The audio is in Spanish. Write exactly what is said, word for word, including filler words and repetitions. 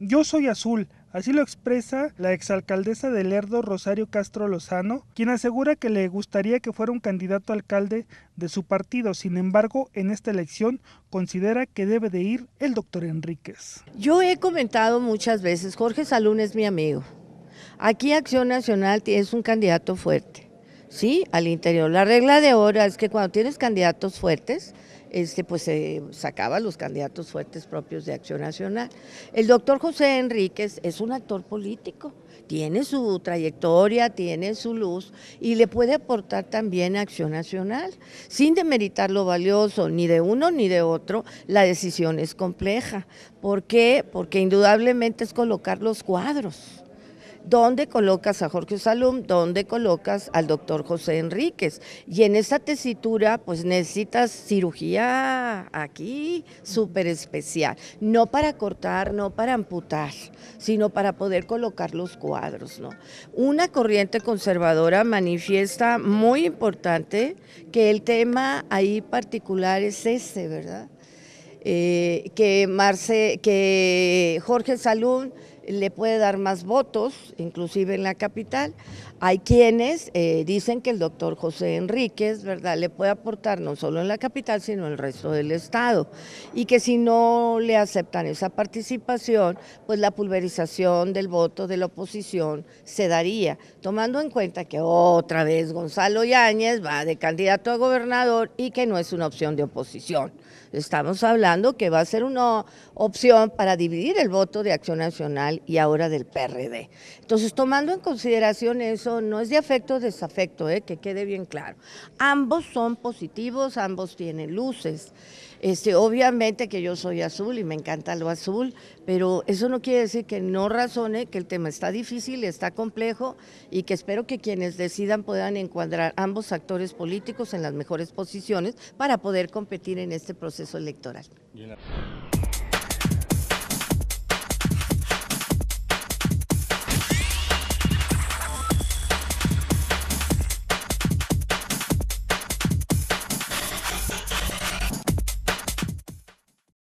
Yo soy azul, así lo expresa la exalcaldesa de Lerdo, Rosario Castro Lozano, quien asegura que le gustaría que fuera un candidato alcalde de su partido. Sin embargo, en esta elección considera que debe de ir el doctor Enríquez. Yo he comentado muchas veces, Jorge Salún es mi amigo. Aquí Acción Nacional es un candidato fuerte, sí, al interior. La regla de oro es que cuando tienes candidatos fuertes, este, pues se eh, sacaba los candidatos fuertes propios de Acción Nacional. El doctor José Enríquez es un actor político, tiene su trayectoria, tiene su luz y le puede aportar también a Acción Nacional, sin demeritar lo valioso ni de uno ni de otro. La decisión es compleja. ¿Por qué? Porque indudablemente es colocar los cuadros. ¿Dónde colocas a Jorge Salún? ¿Dónde colocas al doctor José Enríquez? Y en esa tesitura, pues necesitas cirugía aquí, súper especial. No para cortar, no para amputar, sino para poder colocar los cuadros, ¿no? Una corriente conservadora manifiesta muy importante que el tema ahí particular es ese, ¿verdad? Eh, que, Marce, que Jorge Salún le puede dar más votos, inclusive en la capital. Hay quienes eh, dicen que el doctor José Enríquez, ¿verdad?, le puede aportar no solo en la capital, sino en el resto del estado, y que si no le aceptan esa participación, pues la pulverización del voto de la oposición se daría, tomando en cuenta que otra vez Gonzalo Yáñez va de candidato a gobernador y que no es una opción de oposición. Estamos hablando que va a ser una opción para dividir el voto de Acción Nacional y ahora del P R D. Entonces, tomando en consideración eso, no es de afecto o desafecto, eh, que quede bien claro. Ambos son positivos, ambos tienen luces. Este, obviamente que yo soy azul y me encanta lo azul, pero eso no quiere decir que no razone que el tema está difícil, está complejo y que espero que quienes decidan puedan encuadrar ambos actores políticos en las mejores posiciones para poder competir en este proceso electoral.